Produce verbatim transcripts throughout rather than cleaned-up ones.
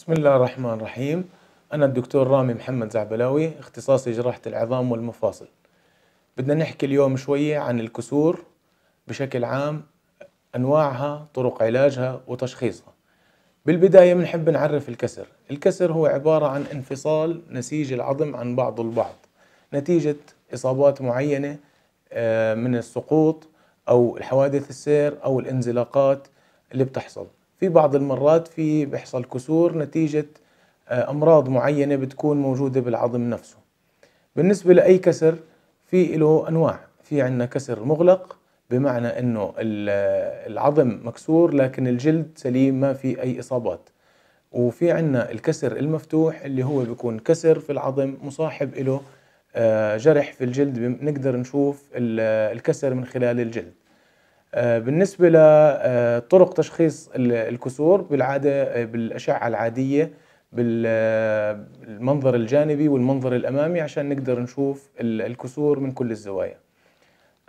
بسم الله الرحمن الرحيم. أنا الدكتور رامي محمد زعبلاوي، اختصاصي جراحة العظام والمفاصل. بدنا نحكي اليوم شوية عن الكسور بشكل عام، أنواعها، طرق علاجها وتشخيصها. بالبداية بنحب نعرف الكسر. الكسر هو عبارة عن انفصال نسيج العظم عن بعضه البعض نتيجة إصابات معينة من السقوط أو الحوادث السير أو الانزلاقات اللي بتحصل. في بعض المرات في بيحصل كسور نتيجة أمراض معينة بتكون موجودة بالعظم نفسه. بالنسبة لأي كسر في له أنواع. في عندنا كسر مغلق، بمعنى أنه العظم مكسور لكن الجلد سليم ما في أي إصابات. وفي عندنا الكسر المفتوح اللي هو بيكون كسر في العظم مصاحب له جرح في الجلد، بنقدر نشوف الكسر من خلال الجلد. بالنسبة لطرق تشخيص الكسور، بالعادة بالأشعة العادية بالمنظر الجانبي والمنظر الأمامي عشان نقدر نشوف الكسور من كل الزوايا.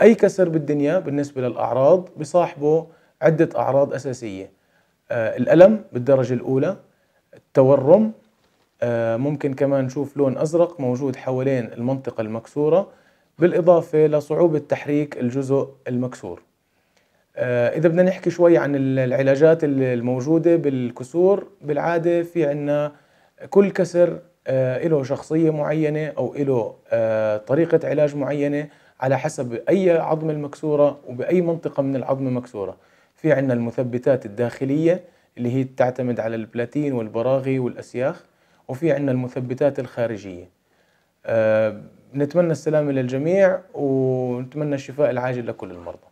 أي كسر بالدنيا بالنسبة للأعراض بصاحبه عدة أعراض أساسية: الألم بالدرجة الأولى، التورم، ممكن كمان نشوف لون أزرق موجود حوالين المنطقة المكسورة، بالإضافة لصعوبة تحريك الجزء المكسور. إذا بدنا نحكي شوي عن العلاجات الموجودة بالكسور، بالعادة في عنا كل كسر له شخصية معينة أو له طريقة علاج معينة على حسب أي عظم المكسورة وبأي منطقة من العظم مكسورة. في عنا المثبتات الداخلية اللي هي تعتمد على البلاتين والبراغي والأسياخ، وفي عنا المثبتات الخارجية. نتمنى السلامة للجميع ونتمنى الشفاء العاجل لكل المرضى.